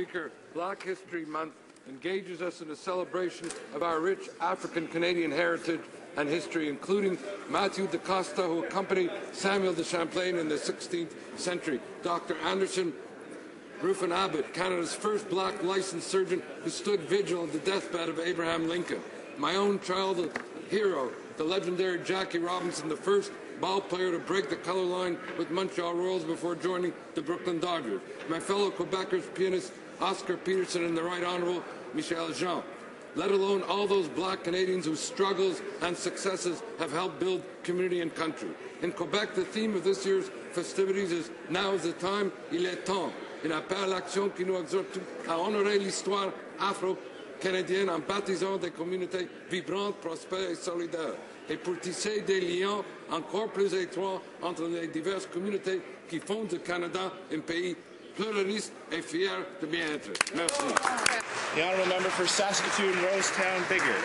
Speaker, Black History Month engages us in a celebration of our rich African-Canadian heritage and history, including Mathieu Da Costa, who accompanied Samuel de Champlain in the 16th century, Dr. Anderson Ruffin Abbott, Canada's first black licensed surgeon who stood vigil at the deathbed of Abraham Lincoln, my own childhood hero, the legendary Jackie Robinson, the first ball player to break the color line with Montreal Royals before joining the Brooklyn Dodgers, my fellow Quebecers pianist Oscar Peterson and the Right Honourable Michaëlle Jean, let alone all those black Canadians whose struggles and successes have helped build community and country. In Quebec, the theme of this year's festivities is "Now is the time, il est temps", une appel à l'action qui nous exhorte à honorer l'histoire afro-canadienne en bâtissant des communautés vibrantes, prospères et solidaires, et pour tisser des liens encore plus étroits entre les diverses communautés qui font du Canada un pays pluraliste et fier de bien-être. Merci. The honourable member for Saskatoon, Rosetown, Biggar.